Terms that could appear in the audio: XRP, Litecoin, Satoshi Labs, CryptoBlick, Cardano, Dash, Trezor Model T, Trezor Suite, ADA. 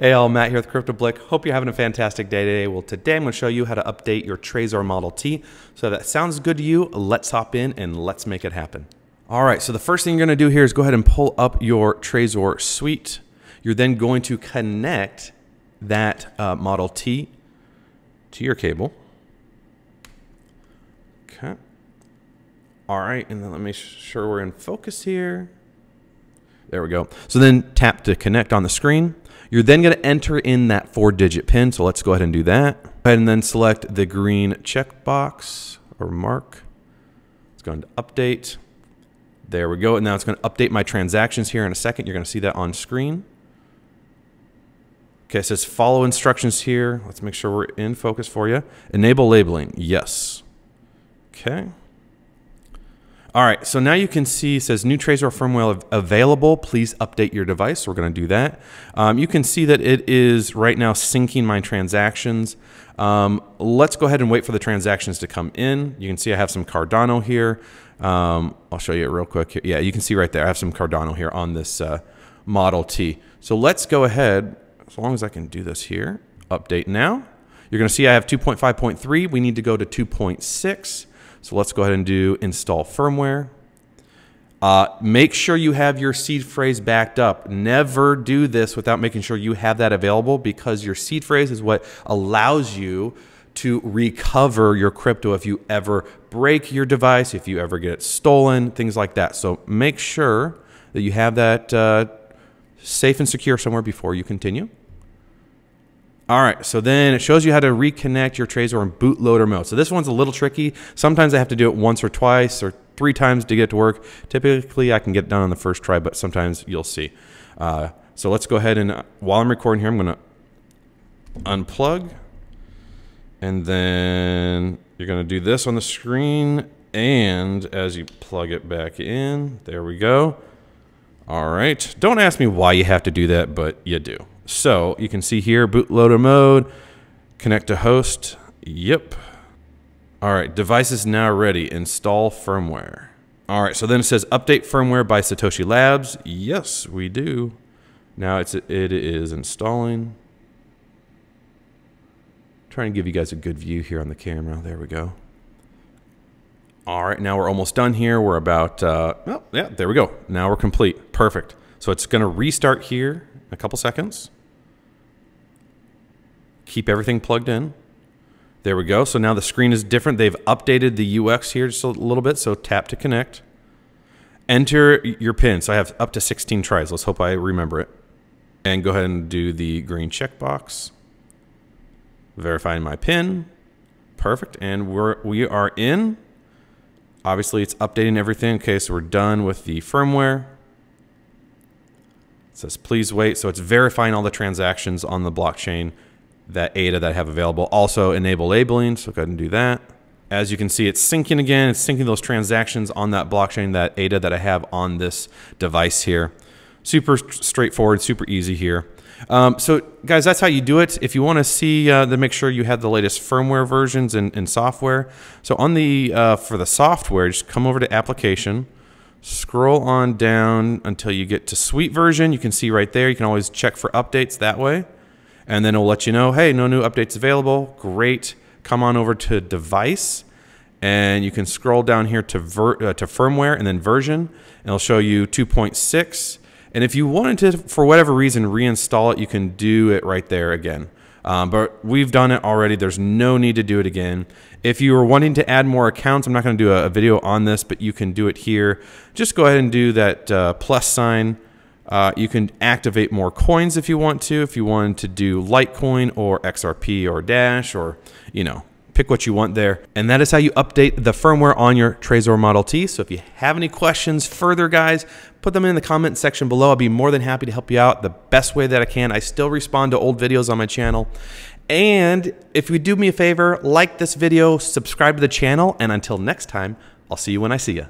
Hey, all, Matt here with CryptoBlick. Hope you're having a fantastic day today. Well, today I'm going to show you how to update your Trezor Model T. So if that sounds good to you, let's hop in and let's make it happen. All right, so the first thing you're going to do here is go ahead and pull up your Trezor Suite. You're then going to connect that Model T to your cable. Okay. All right, and then let me make sure we're in focus here. There we go. So then tap to connect on the screen. You're then going to enter in that 4-digit PIN. So let's go ahead and do that. Go ahead and then select the green checkbox or mark. It's going to update. There we go. And now it's going to update my transactions here in a second. You're going to see that on screen. Okay, it says follow instructions here. Let's make sure we're in focus for you. Enable labeling. Yes. Okay. All right, so now you can see it says new Trezor firmware available. Please update your device. So we're going to do that. You can see that it is right now syncing my transactions. Let's go ahead and wait for the transactions to come in. You can see I have some Cardano here. I'll show you it real quick. Yeah, you can see right there. I have some Cardano here on this Model T. So let's go ahead, as long as I can do this here, update now. You're going to see I have 2.5.3. We need to go to 2.6. So let's go ahead and do install firmware. Make sure you have your seed phrase backed up. Never do this without making sure you have that available, because your seed phrase is what allows you to recover your crypto if you ever break your device, if you ever get it stolen, things like that. So make sure that you have that safe and secure somewhere before you continue. All right, so then it shows you how to reconnect your Trezor in bootloader mode. So this one's a little tricky. Sometimes I have to do it once or twice or 3 times to get it to work. Typically, I can get it done on the first try, but sometimes you'll see. So let's go ahead and, while I'm recording here, I'm going to unplug. And then you're going to do this on the screen. And as you plug it back in, there we go. All right. Don't ask me why you have to do that, but you do. So you can see here, bootloader mode, connect to host. Yep. All right, device is now ready. Install firmware. All right, so then it says update firmware by Satoshi Labs. Yes, we do. Now it is installing. Trying to give you guys a good view here on the camera. There we go. All right, now we're almost done here. We're about, oh, yeah, there we go. Now we're complete. Perfect. So it's going to restart here in a couple seconds. Keep everything plugged in. There we go. So now the screen is different. They've updated the UX here just a little bit. So tap to connect. Enter your PIN. So I have up to 16 tries. Let's hope I remember it. And go ahead and do the green checkbox. Verifying my PIN. Perfect. And we are in. Obviously, it's updating everything. Okay, so we're done with the firmware. It says, please wait. So it's verifying all the transactions on the blockchain, that ADA that I have available. Also enable labeling. So go ahead and do that. As you can see, it's syncing again. It's syncing those transactions on that blockchain, that ADA that I have on this device here. Super straightforward, super easy here. So guys, that's how you do it. If you want to see, then make sure you have the latest firmware versions and software. So on the, for the software, just come over to application. Scroll on down until you get to suite version. You can see right there. You can always check for updates that way. And then it'll let you know, hey, no new updates available. Great. Come on over to device. And you can scroll down here to firmware and then version. And it'll show you 2.6. And if you wanted to, for whatever reason, reinstall it, you can do it right there again. But we've done it already. There's no need to do it again. If you were wanting to add more accounts, I'm not going to do a video on this, but you can do it here. Just go ahead and do that plus sign. You can activate more coins if you want to. If you wanted to do Litecoin or XRP or Dash, or, you know, pick what you want there. And that is how you update the firmware on your Trezor Model T. So if you have any questions further, guys, put them in the comment section below. I'll be more than happy to help you out the best way that I can. I still respond to old videos on my channel. And if you do me a favor, like this video, subscribe to the channel, and until next time, I'll see you when I see you.